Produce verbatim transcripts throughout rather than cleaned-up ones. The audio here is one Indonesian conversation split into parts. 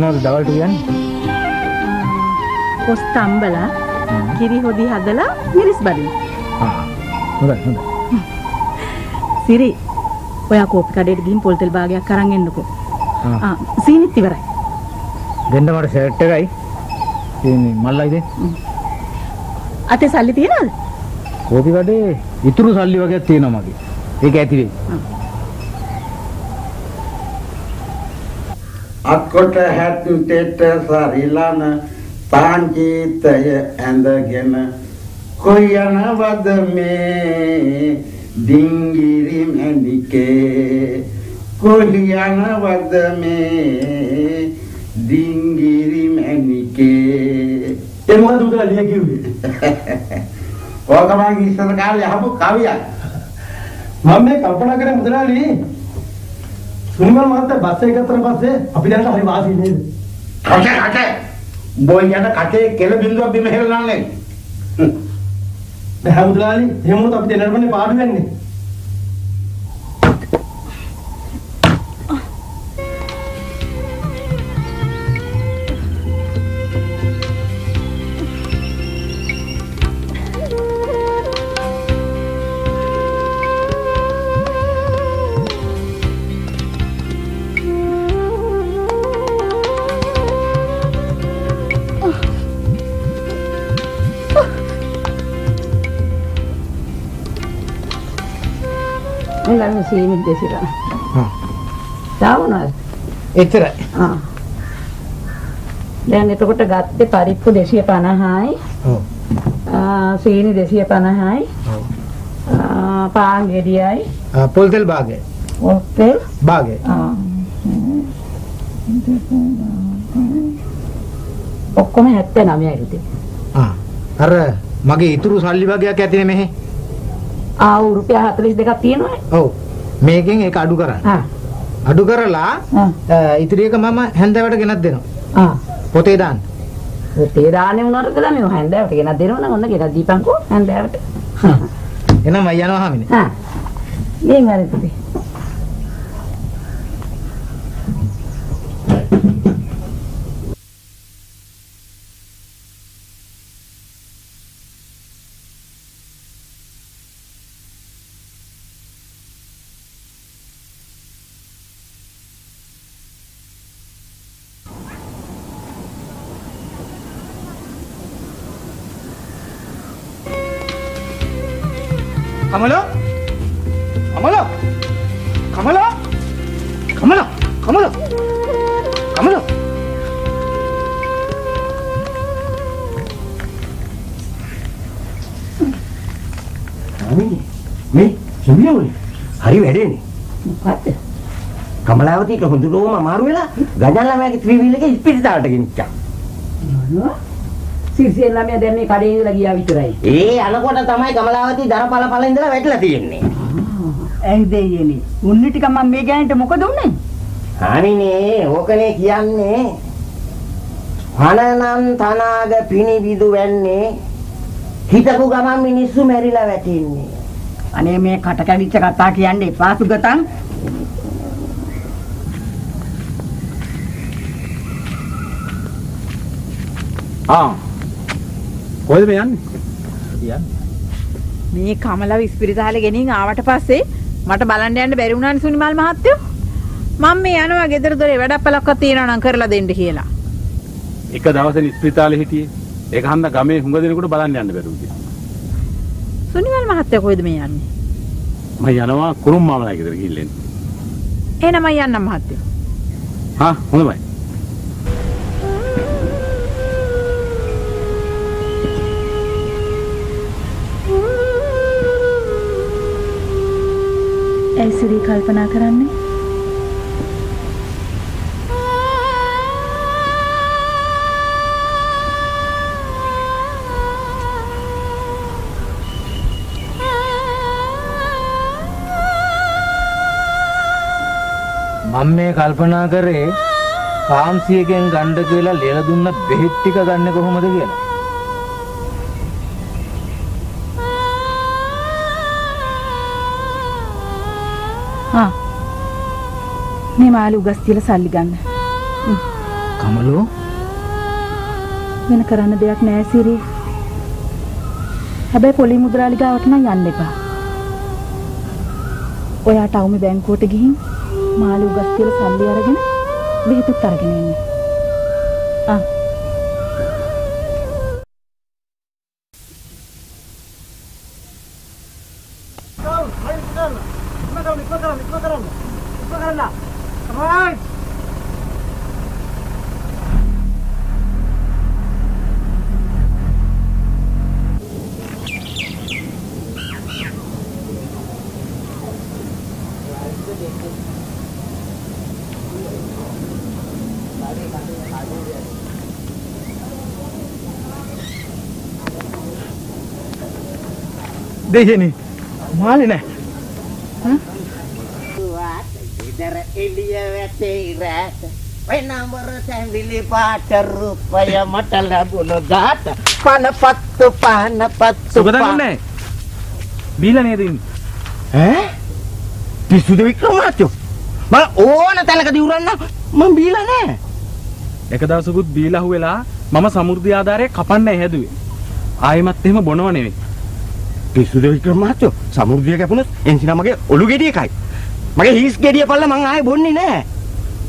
මොනවද දවල්ට කියන්නේ? කොස් තම්බලා, කිරි හොදි හදලා, මිරිස් බරින්. ආ. හොඳයි හොඳයි. සිරි, ඔයා කෝපි කඩේට ගිහින් පොල් තෙල් භාගයක් අරන් එන්නකෝ. ආ. සීනිත් ඉවරයි. දෙන්න මට ෂර්ට් එකයි. මේ මල්ලයි දෙන්න. අතේ සල්ලි තියනවද? කෝපි කඩේ ඉතුරු සල්ලි වගේක් තියෙනවා මගේ. ඒක ඇති වෙයි. අක්කොට හැතු තෙට සරිලන පාංචිතය ඇඳගෙන කොයනවද මේ ඩිංගිරි මැණිකේ කොයනවද මේ ඩිංගිරි මැණිකේ එමොහොත උදා ලියගිව්වේ ඕකමගේ ඉස්සර කාලේ අහපු කවියක් මම මේ කල්පනා කරේ මුදලාලි Sungai Mata bahasa ekatran bahasa, apalagi ada hari bahasa ini. Kacau kacau, boleh ada kacau, kalau bindu abdi mehelan lagi. Dah betul lagi, yang muda abdi nervanya baru ni. Sini deh sih kan, tahu nggak? Itu lah. Dan itu kita ganti paripku desi apa nahai, sini desi apa nahai, panggil dia. Poltel bagai. Poltel bagai. Okkomnya hati namanya itu. Ah, karena magi itu rusalli bagai apa katanya meh? Ah, rupiah hati deka tiennya. Oh. Making ek adu karan, adu karala, itu dia kemama handai pada kena dino, potedan, potedan yang mana kita nih handai pada kena dino, mana kita di pangku handai pada, ini nama yang apa ini? Ini mana itu? Kamala, Kamala, Kamala, Kamala, Kamala, Kamala. Kami, me, sembilan ni, hari berapa ni? Empat. Kamala itu kalau hendak lomba maru la, ganjal lah mereka tiga bilik itu pilih dah lagi ni cak. Sirsian lama ada ni kadang lagi ya biturai. Eh, anak orang tamai Kamalawati darah pala pala ini lah betul sih ini. Eh deh ini, unni tika mama mega ini muka dong nih. Kami nih, oke kian nih. Hana nam thana aga pini bidu wen nih. Kita buka mama minisu meri lah betul ini. Ane me katakan ini cakap tak kian deh, pas juga tang. Ah. කොහෙද මේ යන්නේ? කියන්නේ මේ කමලව ඉස්පිරිතාලේ ගෙනින් ආවට පස්සේ මට බලන්න යන්න බැරි වුණානේ සුනිමල් මහත්තයෝ. මම මේ යනවා ගෙදර දොරේ වැඩක් පළක්වත් තියනවා නම් කරලා දෙන්න කියලා. එක දවසෙ ඉස්පිරිතාලේ හිටියේ. ඒක හන්ද ගමේ හුඟ දෙනෙකුට බලන්න යන්න බැරුව කියලා. සුනිමල් මහත්තයා කොහෙද මේ යන්නේ? මම යනවා කුරුම් මාමලා ගෙදර ගිහින් එන්න. එහෙනම් මම යන්නම් මහත්තයෝ. හා හොඳයි. ऐसी कल्पना कराने मम्मी कल्पना करे काम सी के गंड केला लेला दूंगा बेहती का गंड को हम देखेला हाँ, मैं मालूम गस्ती ला साली गाना। කමලෝ වෙන කරන්න දෙයක් නැහැ සිරි. හැබැයි පොලි මුද්‍රාලි ගාවට නම් යන්න එපා. ඔයාට අවුම බැංකුවට ගිහින් මාළු උගස් කියලා සල්ලි අරගෙන බෙහෙත් අරගෙන ඉන්න. ආ देखिए नी माल ने हां वाह इधर एलिया वैसे रात वे नंबर सैंडली पाँच रुपया मटल बोलो गात पान पत्त पान पत्त सुबदन ने बिल ने दिन हैं पिसु देवी क्रमाचो मला ඕන තැනක දිවුරන්න මම බීලා නැහැ. එක දවසකුත් බීලා හුවෙලා මම සමෘද්ධි ආධාරය කපන්නයි හැදුවේ. ආයෙමත් එහෙම බොනව නෙවෙයි. Pisu dari kermaco, samur dia kayak punut, yang sini namanya ulu gede kayak, makanya his gede apa lah mangai bonni nih.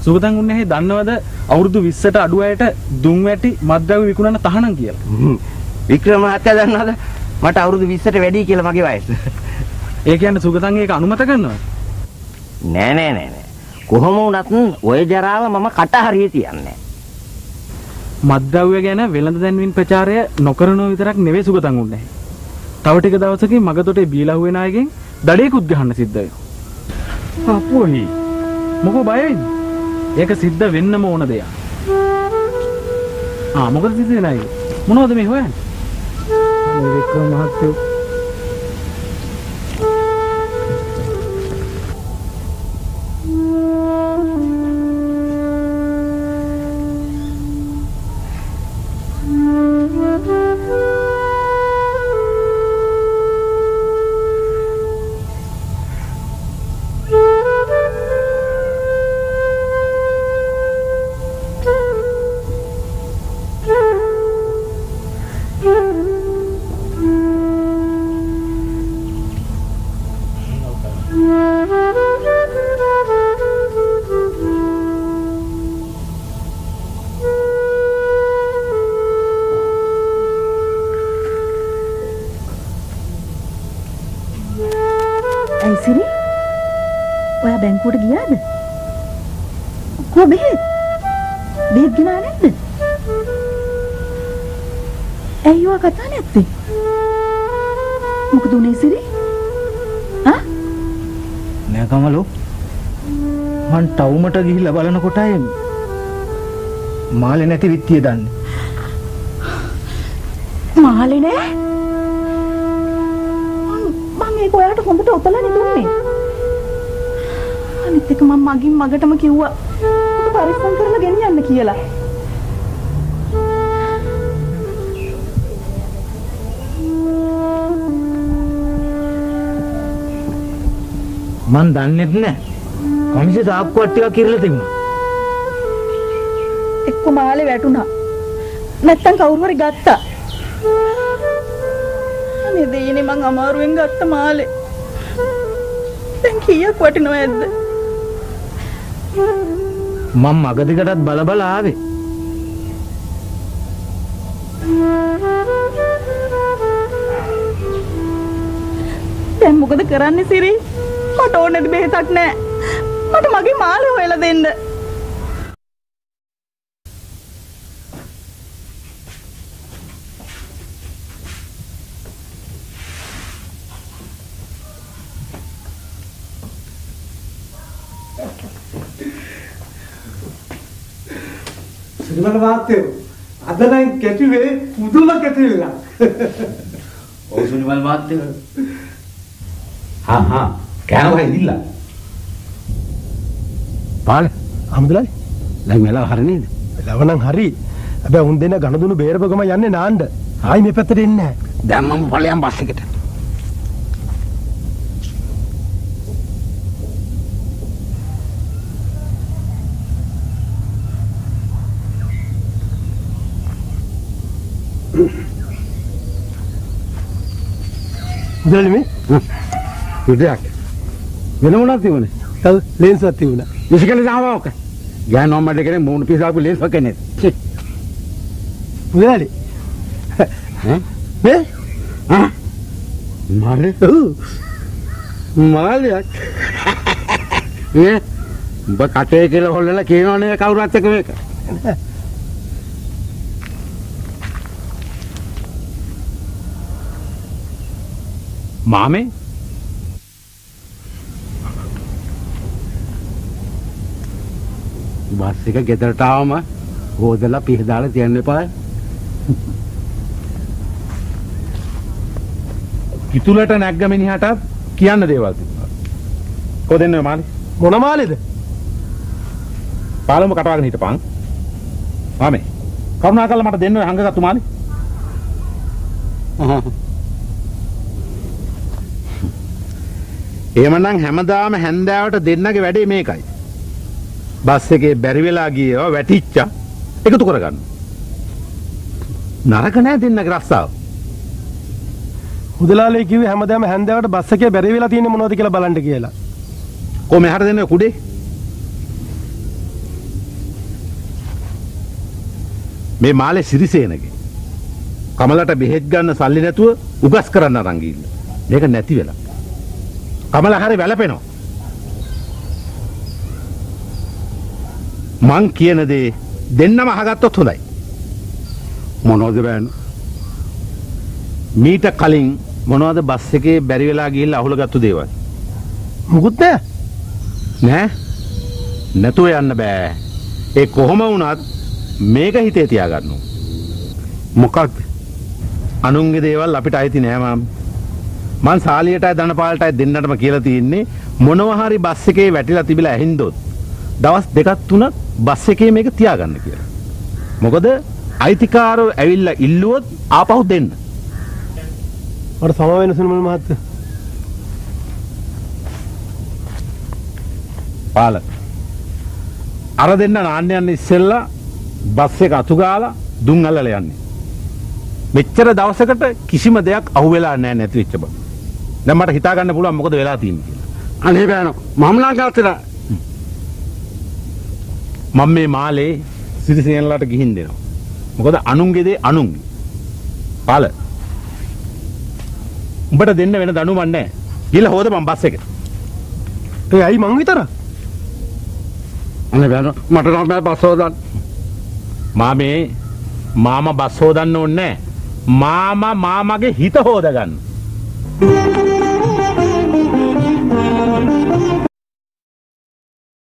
Subutan gunanya danau ada, aurdu wisata dua itu, dungmeti madra wikunana tahanan kial. Wikramatya danau ada, mata aurdu wisata wedi kial makanya wise. Ekian subutan ini kanu mata kan? Nih nih nih nih, kuhamu natun, wajarala mama kata hari itu aneh. Madra wikanya velan dan win pecarya, nokerno itu rak neve subutan gunanya. Tahu tiga tahun segi magatote bila hujan aja, dari ikut gahana sidda. Apa ini? Muka bayain? Ya ke sidda win nama orang deh ya. Ah, muka sidda naik. Mana ada mihwan? Mereka mahatu. මට ගිහිල්ලා බලනකොට මාළේ නැති විත්තිය දන්නේ. මාළේ නෑ. මම ඒක ඔයාලට හොඳට ඔතලා නෙදුන්නේ. අනිත් එක මම මගින් මගටම කිව්වා ඔබ පරිස්සම් කරලා ගෙනියන්න කියලා. මන් දන්නේත් නෑ. कौन से सांप को अट्टिया किरले थे मुना? इक्को माले बैठू ना, नत्तंग काउंवर गाता। हमें दे ये ने मंग अमार विंग गाता माले। तंकिया कोटनो ऐड। मम्मा गधी कटात बाला बाला आवे। तैं मुकद कराने सिरी, कोटोने द बेहतर ने। මට මගේ මාළු හොයලා දෙන්න. සිරිමල මහත්තයෝ අද නම් කැටිවේ මුදුම කැටිවිලා. ඔව් සිරිමල මහත්තයෝ. හා හා කෑවා ඉල්ල. Pal, alhamdulillah, lagi mela hari ini. Lawanang hari, abe undeh na ganu dulu beberapa gama janne nand. Ayi mepeterin na. Dah mamu paling am pasti kita. Dolmi, udah aku, belum mau nanti mana, kalau lens hati mana, mesti kalau sama aku, ya normal deh kan, mau pisah aku lens pakai nih, udah deh, eh, ah, malu, malu ya, ya, buat kata kalau orang lain kira orang kau rata kau, Mame? Basi ka gedar tawa ma, hodala pihdala tiyanne pa. Kitulata nagga meni hata kiyanna dewal tiba. Kodenne mali? Mona malida? Palama katawagena hitapan. Mame, karunakala mata denna hanga gattu mali. Emanang හැමදාම හැන්දෑවට දෙන්නගේ වැඩේ මේකයි. බස් එකේ බැරි වෙලා ගියේ ඒවා වැටිච්චා එකතු කරගන්න. නරක නෑ දෙන්නගේ රස්සාව. හුදලාලේ කිව්වේ හැමදාම හැන්දෑවට බස් එකේ බැරි වෙලා තියෙන්නේ මොනවද කියලා බලන්න කියලා. කොහොම හරි දෙන්නේ කුඩේ? මේ මාලේ සිරිසේනගේ. කමලට බෙහෙත් ගන්න සල්ලි නැතුව උගස් කරන්න අරන් ගිහින්. මේක නැති වෙලා. Kamala hari velapeno. Man kiyana de dennama ahagattoth hondai. Monawada bayanne? Meeta kalin monawada bus ekē bæri wela gihilla ahula gattu dewal. Mukuth naha? Naha? Nathuwa yanna bæ. E kohoma unath meka hite tiya gannawa. Mokakda? Anunge dewal apita ayathi naha mama. Man saaliyata danapalata dennatama kiyala tiyenne monawa hari bus ekē væṭila tibila æhindoth dawas dekak tunak bus ekē meka tiyaganna kiyala. Mokada aithikaro ævilla illuwoth aapahu denna. Mata sama wenna sunamala mahatta. Pala. Ara denna naanne yanne issella bus eka athu gala dun allala yanne. Mechchara dawasakata kisima deyak ahu wela naha nathi wechcha ba. Dan mata kita akan pulang mau ke daerah timur. Aneh banget, mamla nggak ada. Mami malah sisi sini lalat gihin deh. Mau ke anung gitu, anung. Paler. Berita dengannya mana danu mana? Gila hoda bambas seket. Tapi ayi mangi tera. Aneh banget, mata normal basodan. Mami, mama basodan nonne. Mama, mama ke hita hoda gan.